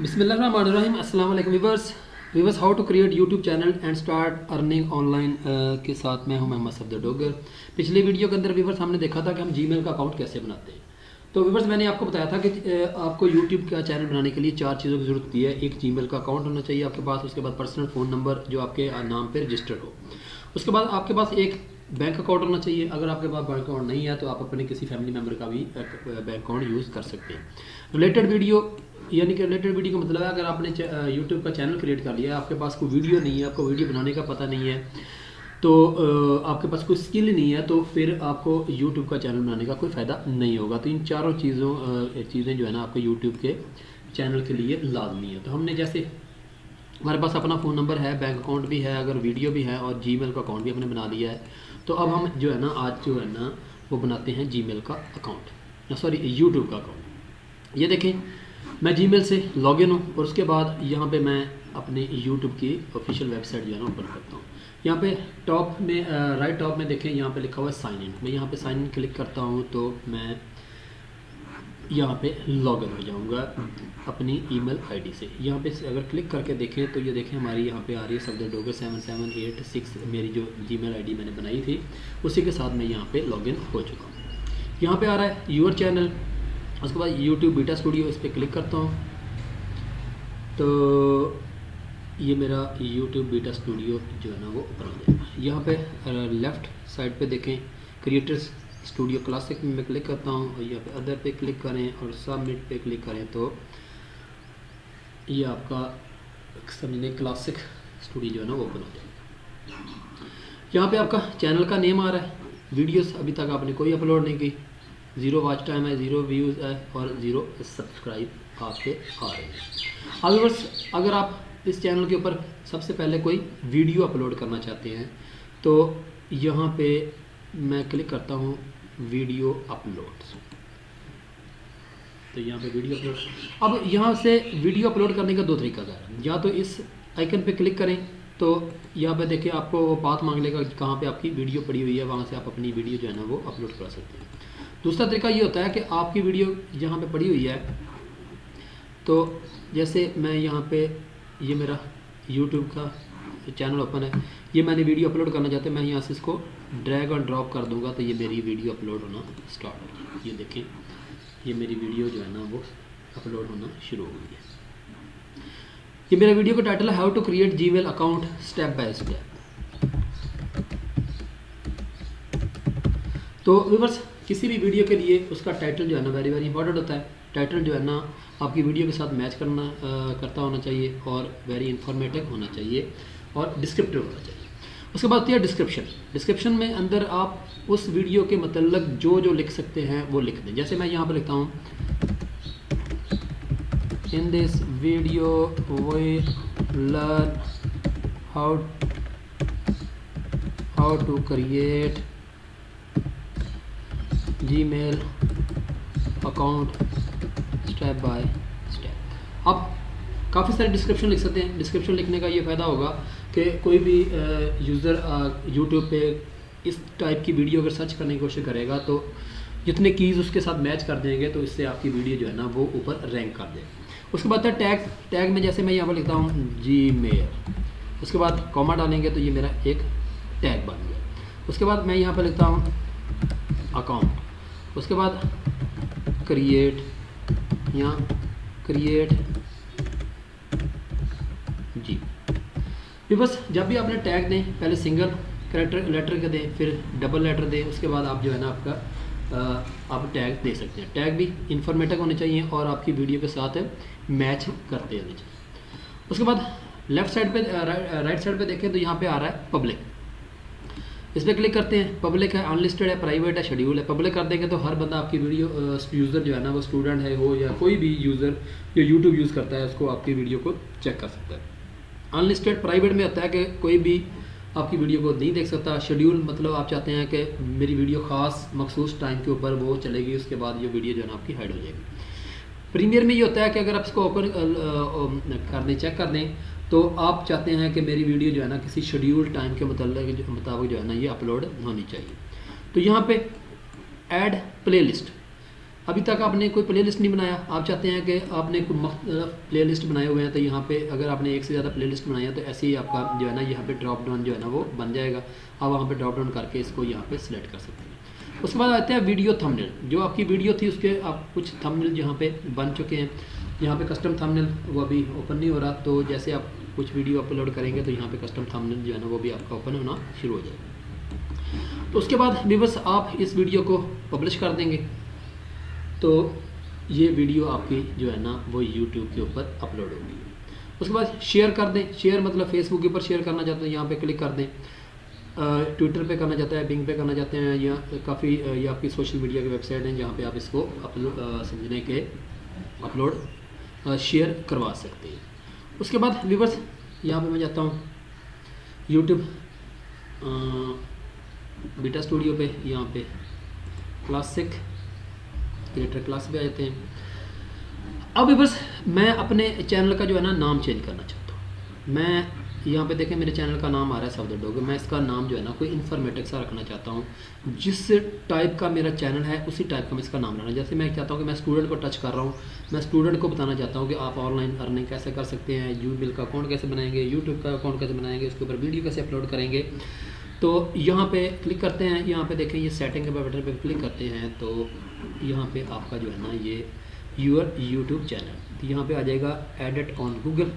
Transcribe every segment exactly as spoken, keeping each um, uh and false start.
बिस्मिल्लाहिर्रहमानिर्रहीम अस्सलाम वालेकुम viewers viewers how to create YouTube channel and start earning online के साथ मैं हूं मोहम्मद सफदर डोगर। पिछली वीडियो के अंदर व्यूअर्स हमने देखा था कि हम जीमेल का अकाउंट कैसे बनाते हैं। तो व्यूअर्स मैंने आपको बताया था कि आपको यूट्यूब का चैनल बनाने के लिए चार चीज़ों की जरूरत होती है। एक जीमेल का अकाउंट होना चाहिए आपके पास, उसके बाद पर्सनल फ़ोन नंबर जो आपके नाम पर रजिस्टर्ड हो, उसके बाद आपके पास एक बैंक अकाउंट होना चाहिए। अगर आपके पास बैंक अकाउंट नहीं है तो आप अपने किसी फैमिली मेम्बर का भी बैंक अकाउंट यूज़ कर सकते हैं। रिलेटेड वीडियो यानी कि रिलेटेड वीडियो का मतलब है अगर आपने यूट्यूब का चैनल क्रिएट कर लिया है, आपके पास कोई वीडियो नहीं है, आपको वीडियो बनाने का पता नहीं है, तो आपके पास कोई स्किल नहीं है, तो फिर आपको यूट्यूब का चैनल बनाने का कोई फ़ायदा नहीं होगा। तो इन चारों चीज़ों चीज़ें जो है ना आपके यूट्यूब के चैनल के लिए लाजमी है। तो हमने जैसे हमारे पास अपना फ़ोन नंबर है, बैंक अकाउंट भी है, अगर वीडियो भी है और जीमेल का अकाउंट भी हमने बना लिया है, तो अब हम जो है ना आज जो है ना वो बनाते हैं जीमेल का अकाउंट, सॉरी यूट्यूब का अकाउंट। ये देखें मैं जीमेल से लॉगिन हूँ और उसके बाद यहाँ पे मैं अपने यूट्यूब की ऑफिशियल वेबसाइट जो है ना ओपन करता हूँ। यहाँ पे टॉप में राइट टॉप में देखें यहाँ पे लिखा हुआ है साइन इन। मैं यहाँ पे साइन इन क्लिक करता हूँ तो मैं यहाँ पे लॉगिन हो जाऊँगा अपनी ईमेल आईडी से। यहाँ पे अगर क्लिक करके देखें तो ये देखें हमारी यहाँ पे आ रही है Safdar Dogar seven seven eight six मेरी जो जीमेल आईडी मैंने बनाई थी उसी के साथ मैं यहाँ पे लॉगिन हो चुका हूँ। यहाँ पे आ रहा है योर चैनल, उसके बाद YouTube बीटा स्टूडियो, इस पर क्लिक करता हूँ तो ये मेरा YouTube बीटा स्टूडियो जो है ना वो ओपन हो जाएगा। यहाँ पे लेफ़्ट साइड पे देखें क्रिएटर्स स्टूडियो क्लासिक में मैं क्लिक करता हूँ और यहाँ पे अदर पे क्लिक करें और सबमिट पे क्लिक करें तो ये आपका समझने क्लासिक स्टूडियो जो है ना वो ओपन हो जाएगा। यहाँ पे आपका चैनल का नेम आ रहा है, वीडियोस अभी तक आपने कोई अपलोड नहीं की, जीरो वॉच टाइम है, जीरो व्यूज़ है और ज़ीरो सब्सक्राइब आपके आ रहे हैं। अब व्यूअर्स अगर आप इस चैनल के ऊपर सबसे पहले कोई वीडियो अपलोड करना चाहते हैं तो यहाँ पे मैं क्लिक करता हूँ वीडियो अपलोड, तो यहाँ पे वीडियो अपलोड। अब यहाँ से वीडियो अपलोड करने का दो तरीका है, या तो इस आइकन पे क्लिक करें तो यहाँ पे देखिए आपको वो पाथ मांग लेगा कहाँ पे आपकी वीडियो पड़ी हुई है, वहाँ से आप अपनी वीडियो जो है ना वो अपलोड करा सकते हैं। दूसरा तरीका ये होता है कि आपकी वीडियो यहाँ पे पड़ी हुई है तो जैसे मैं यहाँ पे ये मेरा यूट्यूब का चैनल ओपन है, ये मैंने वीडियो अपलोड करना चाहते हैं, मैं यहाँ से इसको ड्रैग और ड्रॉप कर दूँगा तो ये मेरी वीडियो अपलोड होना स्टार्ट हो गई। ये देखें ये मेरी वीडियो जो है ना वो अपलोड होना शुरू हो गई है। ये मेरा वीडियो का टाइटल है how to create Gmail account step by step. तो व्यूअर्स किसी भी वीडियो के लिए उसका टाइटल जो है ना वेरी वेरी इंपॉर्टेंट होता है। टाइटल जो है ना आपकी वीडियो के साथ मैच करना आ, करता होना चाहिए और वेरी इंफॉर्मेटिव होना चाहिए और डिस्क्रिप्टिव होना चाहिए। उसके बाद होती है डिस्क्रिप्शन। डिस्क्रिप्शन में अंदर आप उस वीडियो के मतलब जो जो लिख सकते हैं वो लिख दें। जैसे मैं यहाँ पर लिखता हूँ In this video we learn how how to create Gmail account step by step। आप काफ़ी सारे डिस्क्रिप्शन लिख सकते हैं। डिस्क्रिप्शन लिखने का ये फ़ायदा होगा कि कोई भी यूज़र यूट्यूब पे इस टाइप की वीडियो अगर सर्च करने की कोशिश करेगा तो जितने कीज़ उसके साथ मैच कर देंगे तो इससे आपकी वीडियो जो है ना वो ऊपर रैंक कर देगी। उसके बाद है टैग। टैग में जैसे मैं यहाँ पर लिखता हूँ जीमेल, उसके बाद कॉमा डालेंगे तो ये मेरा एक टैग बन गया। उसके बाद मैं यहाँ पर लिखता हूँ अकाउंट, उसके बाद क्रिएट या क्रिएट जी। फिर बस जब भी आपने टैग दें पहले सिंगल कैरेक्टर लेटर के दें, फिर डबल लेटर दें, उसके बाद आप जो है ना आपका आप टैग दे सकते हैं। टैग भी इंफॉर्मेटिव होने चाहिए और आपकी वीडियो के साथ मैच करते होने चाहिए। उसके बाद लेफ़्ट साइड पे राइट साइड पे देखें तो यहाँ पे आ रहा है पब्लिक, इस पर क्लिक करते हैं। पब्लिक है, अनलिस्टेड है, प्राइवेट है, शेड्यूल है। पब्लिक कर देंगे तो हर बंदा आपकी वीडियो यूज़र जो है ना वो स्टूडेंट है हो या कोई भी यूज़र जो यूट्यूब यूज़ करता है उसको आपकी वीडियो को चेक कर सकता है। अनलिस्टेड प्राइवेट में होता है कि कोई भी आपकी वीडियो को नहीं देख सकता। शेड्यूल मतलब आप चाहते हैं कि मेरी वीडियो ख़ास मखसूस टाइम के ऊपर वो चलेगी, उसके बाद ये वीडियो जो है ना आपकी हाइड हो जाएगी। प्रीमियर में ये होता है कि अगर आप इसको ओपन कर दें चेक कर दें तो आप चाहते हैं कि मेरी वीडियो जो है ना किसी शेड्यूल टाइम के मतलब मुताबिक जो है ना ये अपलोड होनी चाहिए। तो यहाँ पे ऐड प्लेलिस्ट अभी तक आपने कोई प्लेलिस्ट नहीं बनाया, आप चाहते हैं कि आपने कोई मुख्तलिफ प्लेलिस्ट बनाए हुए हैं, तो यहाँ पे अगर आपने एक से ज़्यादा प्लेलिस्ट बनाया तो ऐसे ही आपका जो है ना यहाँ पे ड्रॉप डाउन जो है ना वो बन जाएगा। आप वहाँ पे ड्रॉप डाउन करके इसको यहाँ पे सिलेक्ट कर सकते हैं। उसके बाद आते हैं वीडियो थंबनेल। जो आपकी वीडियो थी उसके आप कुछ थंबनेल यहाँ पे बन चुके हैं। यहाँ पे कस्टम थंबनेल वो अभी ओपन नहीं हो रहा, तो जैसे आप कुछ वीडियो अपलोड करेंगे तो यहाँ पे कस्टम थंबनेल जो है ना वो भी आपका ओपन होना शुरू हो जाएगा। तो उसके बाद व्यूअर्स आप इस वीडियो को पब्लिश कर देंगे, तो ये वीडियो आपकी जो है ना वो यूट्यूब के ऊपर अपलोड होगी। उसके बाद शेयर कर दें। शेयर मतलब फेसबुक के ऊपर शेयर करना चाहते हैं, यहाँ पर क्लिक कर दें। ट्विटर पे करना चाहते हैं, बिंग पे करना चाहते हैं, या काफ़ी ये आपकी सोशल मीडिया की वेबसाइट हैं जहाँ पे आप इसको अपलोड समझने के अपलोड शेयर करवा सकते हैं। उसके बाद व्यूअर्स यहाँ पे मैं जाता हूँ यूट्यूब बीटा स्टूडियो पे, यहाँ पे क्लासिक क्रिएटर क्लास पे आ जाते हैं। अब व्यूअर्स मैं अपने चैनल का जो है ना नाम चेंज करना चाहता हूँ। मैं यहाँ पे देखें मेरे चैनल का नाम आ रहा है साउथ डॉग। मैं इसका नाम जो है ना कोई इन्फॉर्मेटिव सा रखना चाहता हूँ। जिस टाइप का मेरा चैनल है उसी टाइप का मैं इसका नाम रखना, जैसे मैं चाहता हूँ कि मैं स्टूडेंट को टच कर रहा हूँ, मैं स्टूडेंट को बताना चाहता हूँ कि आप ऑनलाइन अर्निंग कैसे कर सकते हैं, यू बिल का अकाउंट कैसे बनाएंगे, यूट्यूब का अकाउंट कैसे बनाएंगे, उसके ऊपर वीडियो कैसे अपलोड करेंगे। तो यहाँ पर क्लिक करते हैं, यहाँ पर देखें ये सेटिंग के बटन पर क्लिक करते हैं, तो यहाँ पर आपका जो है ना ये यूर यूट्यूब चैनल, तो यहाँ पर आ जाएगा edit on Google.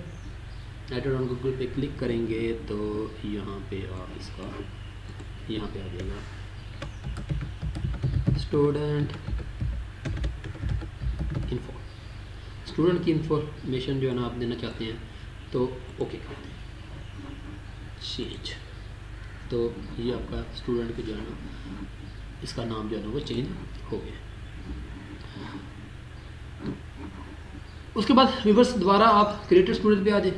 Edit on Google पे क्लिक करेंगे तो यहाँ पे आप इसका यहाँ पे आ जाएगा स्टूडेंट इन्फो, स्टूडेंट की इंफॉर्मेशन जो है ना आप देना चाहते हैं, तो ओके करते हैं चेंज। तो ये आपका स्टूडेंट के जो है ना इसका नाम जो है ना वो चेंज हो गया। उसके बाद व्यूअर्स द्वारा आप क्रिएटर स्टूडेंट पे आ जाए।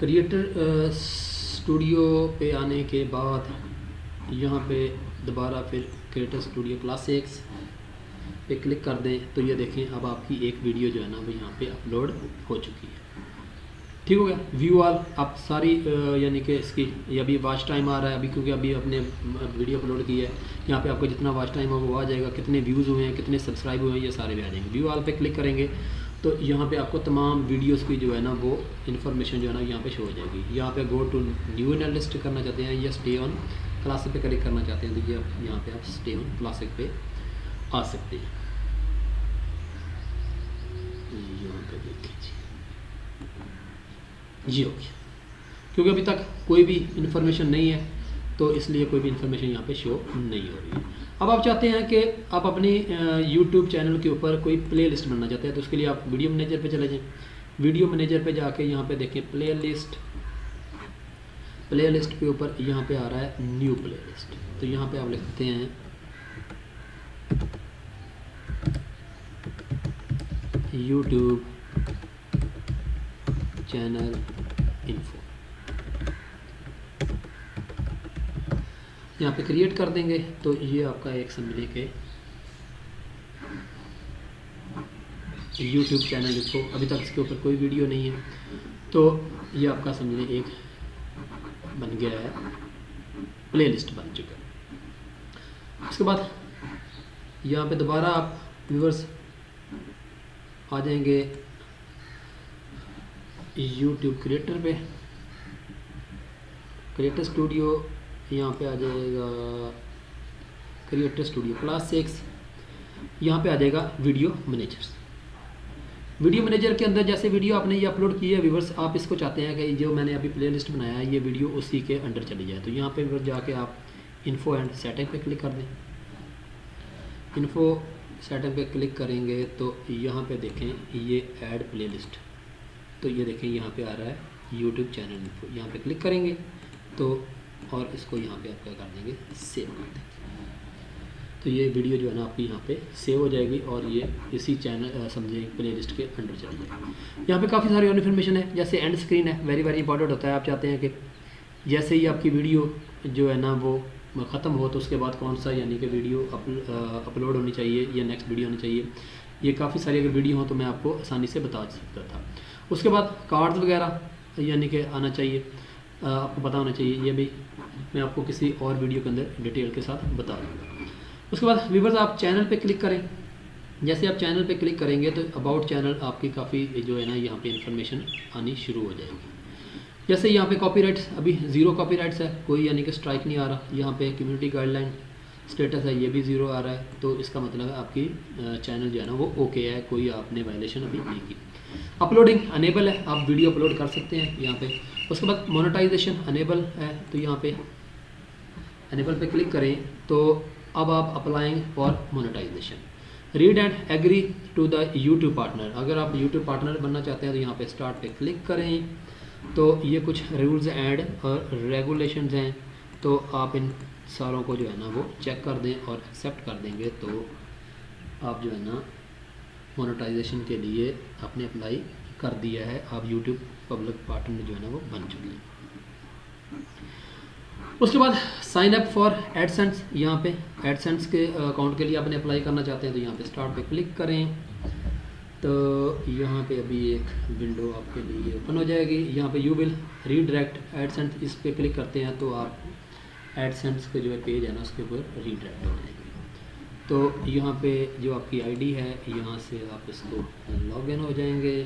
क्रिएटर स्टूडियो पे आने के बाद यहाँ पे दोबारा फिर क्रिएटर स्टूडियो क्लासिक्स पे क्लिक कर दें, तो ये देखें अब आपकी एक वीडियो जो है ना वो यहाँ पे अपलोड हो चुकी है। ठीक हो गया। व्यू ऑल आप सारी यानी कि इसकी ये अभी वॉच टाइम आ रहा है अभी, क्योंकि अभी आपने वीडियो अपलोड की है, यहाँ पे आपको जितना वॉच टाइम है वो आ जाएगा, कितने व्यूज़ हुए हैं, कितने सब्सक्राइब हुए हैं, ये सारे भी आ जाएंगे। व्यू ऑल पे क्लिक करेंगे तो यहाँ पे आपको तमाम वीडियोस की जो है ना वो इन्फॉर्मेशन जो है ना यहाँ पे शो हो जाएगी। यहाँ पे गो टू न्यू एनालिस्ट करना चाहते हैं या स्टे ऑन क्लासिक पे क्लिक करना चाहते हैं, तो ये यहाँ पे आप स्टे ऑन क्लासिक पे आ सकते हैं। यहाँ पे देख लीजिए जी ओके, क्योंकि अभी तक कोई भी इन्फॉर्मेशन नहीं है तो इसलिए कोई भी इन्फॉर्मेशन यहाँ पे शो नहीं हो रही है। अब आप चाहते हैं कि आप अपने यूट्यूब चैनल के ऊपर कोई प्लेलिस्ट बनाना चाहते हैं, तो उसके लिए आप वीडियो मैनेजर पे चले जाएं। वीडियो मैनेजर पे जाके यहाँ पे देखें प्लेलिस्ट, प्लेलिस्ट के ऊपर यहाँ पे आ रहा है न्यू प्लेलिस्ट, तो यहाँ पे आप लिखते हैं यूट्यूब चैनल इन्फो, यहाँ पे क्रिएट कर देंगे, तो ये आपका एक समझने के यूट्यूब चैनल जिसको अभी तक इसके ऊपर कोई वीडियो नहीं है, तो ये आपका समझने एक बन गया है, प्लेलिस्ट बन चुका है। उसके बाद यहाँ पे दोबारा आप व्यूअर्स आ जाएंगे यूट्यूब क्रिएटर पे, क्रिएटर स्टूडियो यहाँ पे आ जाएगा क्रिएटर स्टूडियो क्लास सिक्स, यहाँ पे आ जाएगा वीडियो मैनेजर्स। वीडियो मैनेजर के अंदर जैसे वीडियो आपने ये अपलोड की है व्यूअर्स, आप इसको चाहते हैं कि जो मैंने अभी प्लेलिस्ट बनाया है ये वीडियो उसी के अंडर चली जाए, तो यहाँ पे व्यूअर्स जाके आप इन्फो एंड सेटिंग पे क्लिक कर दें। इन्फो सेटिंग पे क्लिक करेंगे तो यहाँ पे देखें ये ऐड प्लेलिस्ट, तो ये देखें यहाँ पे आ रहा है यूट्यूब चैनल इन्फो, यहाँ पे क्लिक करेंगे तो और इसको यहाँ पे आप क्या कर देंगे सेव कर देंगे, तो ये वीडियो जो है ना आपकी यहाँ पे सेव हो जाएगी और ये इसी चैनल समझे प्लेलिस्ट के अंडर चली जाएगी। यहाँ पे काफ़ी सारी और इन्फॉर्मेशन है, जैसे एंड स्क्रीन है, वेरी वेरी इंपॉर्टेंट होता है। आप चाहते हैं कि जैसे ही आपकी वीडियो जो है ना वो ख़त्म हो तो उसके बाद कौन सा यानी कि वीडियो अपलोड होनी चाहिए या नेक्स्ट वीडियो होनी चाहिए, ये काफ़ी सारी अगर वीडियो हो तो मैं आपको आसानी से बता सकता था। उसके बाद कार्ड्स वगैरह यानी कि आना चाहिए, आपको पता होना चाहिए, ये भी मैं आपको किसी और वीडियो के अंदर डिटेल के साथ बता दूँगा। उसके बाद व्यूवर्स आप चैनल पे क्लिक करें। जैसे आप चैनल पे क्लिक करेंगे तो अबाउट चैनल आपकी काफ़ी जो है ना यहाँ पे इन्फॉर्मेशन आनी शुरू हो जाएगी। जैसे यहाँ पे कॉपीराइट्स, अभी ज़ीरो कॉपीराइट्स है, कोई यानी कि स्ट्राइक नहीं आ रहा। यहाँ पे कम्युनिटी गाइडलाइन स्टेटस है, ये भी ज़ीरो आ रहा है, तो इसका मतलब है आपकी चैनल जो है ना वो ओके है, कोई आपने वायलेशन अभी नहीं की। अपलोडिंग अनेबल है, आप वीडियो अपलोड कर सकते हैं यहाँ पे। उसके बाद मोनेटाइजेशन अनेबल है, तो यहाँ पे अनेबल पे क्लिक करें तो अब आप applying for monetization. Read and agree to the YouTube partner, अगर आप यूट्यूब पार्टनर बनना चाहते हैं तो यहाँ पे स्टार्ट पे क्लिक करें। तो ये कुछ रूल्स एंड और रेगुलेशंस हैं, तो आप इन सारों को जो है ना वो चेक कर दें और एक्सेप्ट कर देंगे तो आप जो है ना मोनेटाइजेशन के लिए आपने अप्लाई कर दिया है, आप यूट्यूब पब्लिक पार्टनर जो है ना वो बन चुके हैं। उसके बाद साइन अप फॉर एडसेंस, यहाँ पे एडसेंस के अकाउंट के लिए आपने अप्लाई करना चाहते हैं तो यहाँ पे स्टार्ट पे क्लिक करें। तो यहाँ पे अभी एक विंडो आपके लिए ओपन हो जाएगी। यहाँ पे यू विल रीडायरेक्ट एडसेंस, इस पर क्लिक करते हैं तो आप एडसेंस के जो है पेज है ना उसके ऊपर रीडायरेक्ट हो जाएगी। तो यहाँ पे जो आपकी आईडी है यहाँ से आप इसको लॉग इन हो जाएंगे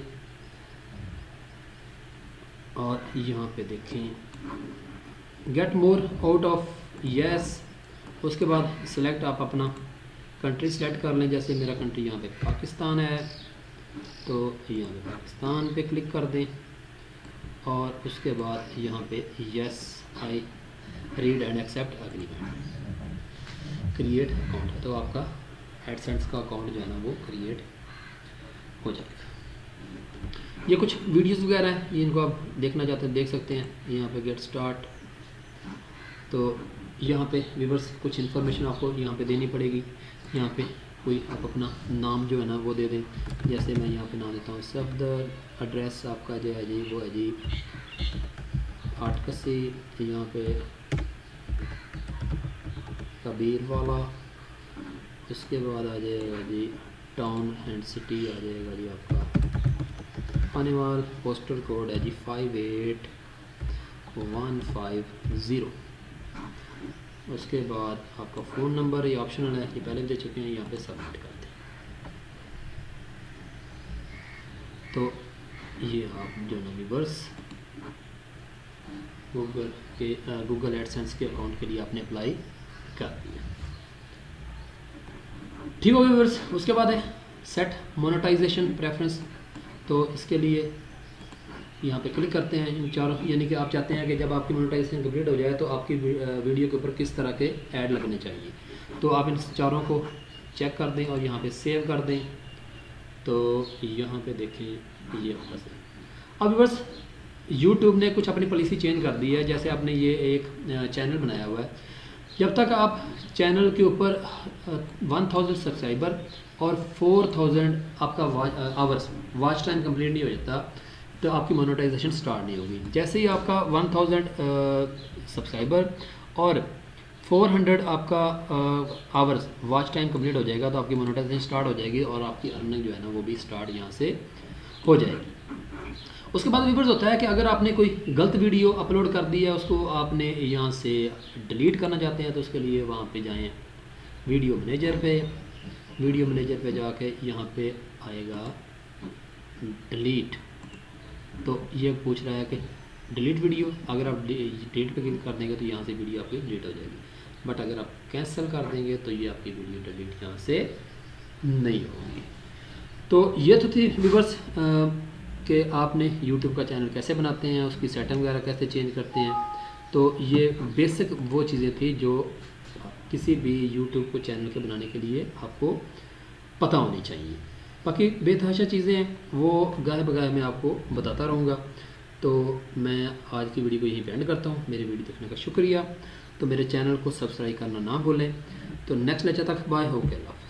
और यहाँ पे देखें get more out of yes. उसके बाद सिलेक्ट, आप अपना कंट्री सेलेक्ट कर लें। जैसे मेरा कंट्री यहाँ पे पाकिस्तान है तो यहाँ पे पाकिस्तान पे क्लिक कर दें और उसके बाद यहाँ पे yes I read and accept agreement create account है, तो आपका एडसेंस का अकाउंट जो है ना वो क्रिएट हो जाएगा। ये कुछ वीडियोस वगैरह हैं, ये इनको आप देखना चाहते हैं देख सकते हैं। यहाँ पे गेट स्टार्ट, तो यहाँ पे व्यूअर्स कुछ इन्फॉर्मेशन आपको यहाँ पे देनी पड़ेगी। यहाँ पे कोई आप अपना नाम जो है ना वो दे दें। जैसे मैं यहाँ पे नाम देता हूँ सफदर, एड्रेस आपका जो है जी वो है जी आटकसी, यहाँ पे कबीर वाला। उसके बाद आ जाएगा जी टाउन एंड सिटी, आ जाएगा जी आपका पानीवाल। पोस्टल कोड है जी five eight one five zero. उसके बाद आपका फ़ोन नंबर, ये ऑप्शनल है, ये पहले दे चुके हैं, यहाँ पे सबमिट करते हैं। तो ये आप जो है व्यूअर्स गूगल के गूगल एडसेंस के अकाउंट के लिए आपने अप्लाई कर दिया। ठीक हो गया व्यूअर्स। उसके बाद है सेट मोनेटाइजेशन प्रेफरेंस, तो इसके लिए यहाँ पे क्लिक करते हैं इन चारों, यानी कि आप चाहते हैं कि जब आपकी मोनेटाइजेशन कंप्लीट हो जाए तो आपकी वीडियो के ऊपर किस तरह के ऐड लगने चाहिए, तो आप इन चारों को चेक कर दें और यहाँ पे सेव कर दें। तो यहाँ पे देखें ये होगा। अब व्यूअर्स यूट्यूब ने कुछ अपनी पॉलिसी चेंज कर दी है। जैसे आपने ये एक चैनल बनाया हुआ है, जब तक आप चैनल के ऊपर वन थाउज़ेंड सब्सक्राइबर और फोर थाउज़ेंड आपका आवर्स वॉच टाइम कंप्लीट नहीं हो जाता तो आपकी मोनेटाइजेशन स्टार्ट नहीं होगी। जैसे ही आपका वन थाउज़ेंड सब्सक्राइबर और फोर हंड्रेड आपका आवर्स वॉच टाइम कंप्लीट हो जाएगा तो आपकी मोनेटाइजेशन स्टार्ट हो जाएगी और आपकी अर्निंग जो है ना वो भी स्टार्ट यहाँ से हो जाएगी। उसके बाद व्यूअर्स होता है कि अगर आपने कोई गलत वीडियो अपलोड कर दी है, उसको आपने यहाँ से डिलीट करना चाहते हैं तो उसके लिए वहाँ पे जाएं वीडियो मैनेजर पे। वीडियो मैनेजर पे जाके यहाँ पे आएगा डिलीट, तो ये पूछ रहा है कि डिलीट वीडियो, अगर आप डिलीट पे क्लिक कर देंगे तो यहाँ से वीडियो आपकी डिलीट हो जाएगी, बट अगर आप कैंसिल कर देंगे तो ये आपकी वीडियो डिलीट यहाँ से नहीं होगी। तो ये तो थी व्यूअर्स कि आपने YouTube का चैनल कैसे बनाते हैं, उसकी सेटिंग वगैरह कैसे चेंज करते हैं। तो ये बेसिक वो चीज़ें थी जो किसी भी YouTube को चैनल के बनाने के लिए आपको पता होनी चाहिए। बाकी बेतहाशा चीज़ें वो गाहे बगाहे मैं आपको बताता रहूँगा। तो मैं आज की वीडियो को यहीं पे एंड करता हूँ। मेरी वीडियो देखने का शुक्रिया। तो मेरे चैनल को सब्सक्राइब करना ना भूलें। तो नेक्स्ट लेक्चर तक बाय, हो गया।